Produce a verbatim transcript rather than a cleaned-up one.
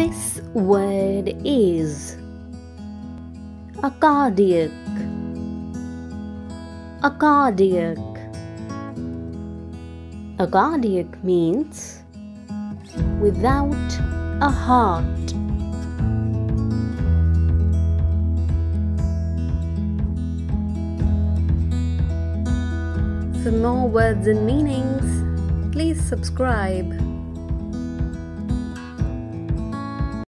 This word is acardiac, acardiac. Acardiac means without a heart. For more words and meanings, please subscribe.